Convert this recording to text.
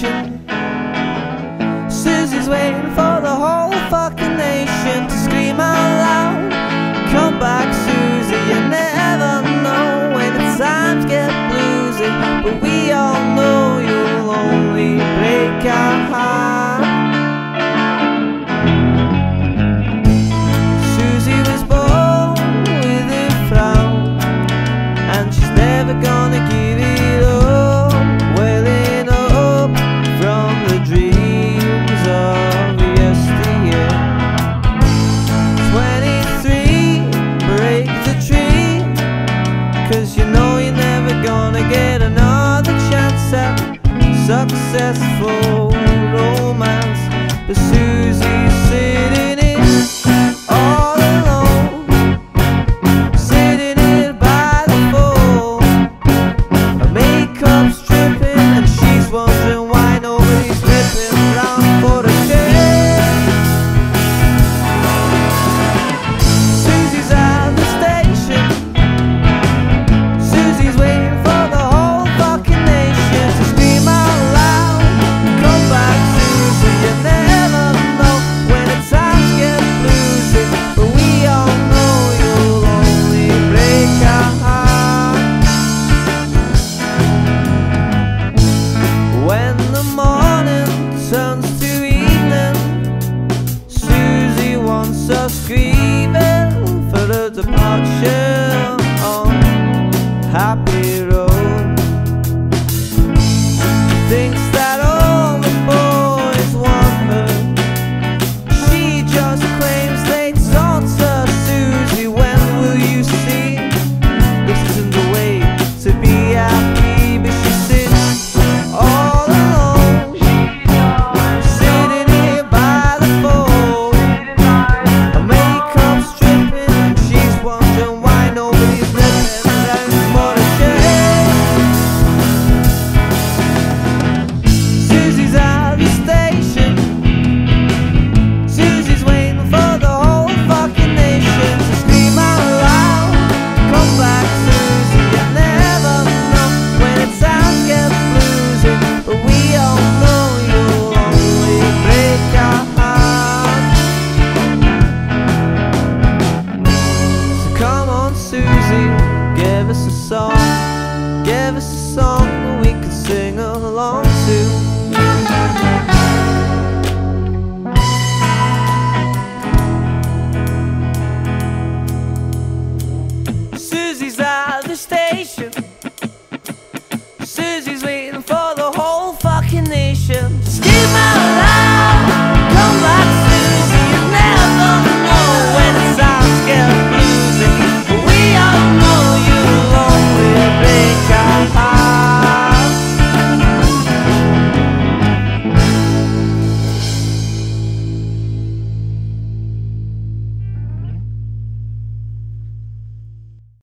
station. Susie's waiting for the whole fucking nation to scream out loud, "Come back, Susie!" You never know when the times get bluesy, but we all know you'll only break our heart. Susie was born with a frown, and she's never gonna give it up. Successful romance, but Susie's sitting in all alone, sitting in by the phone. Her makeup's dripping and she's wondering why nobody's ripping around for a change. Susie's at the station. Susie's waiting for the whole fucking nation to scream out. Screaming for a departure on Happy Road. She thinks that all the boys want her. She just claims they taunt her. Susie, when will you see? This isn't the way to be happy, but she sits all alone, sitting here by the phone. Give us a song that we can sing along to. Susie's at the station. Susie's waiting for the whole fucking nation to scream out.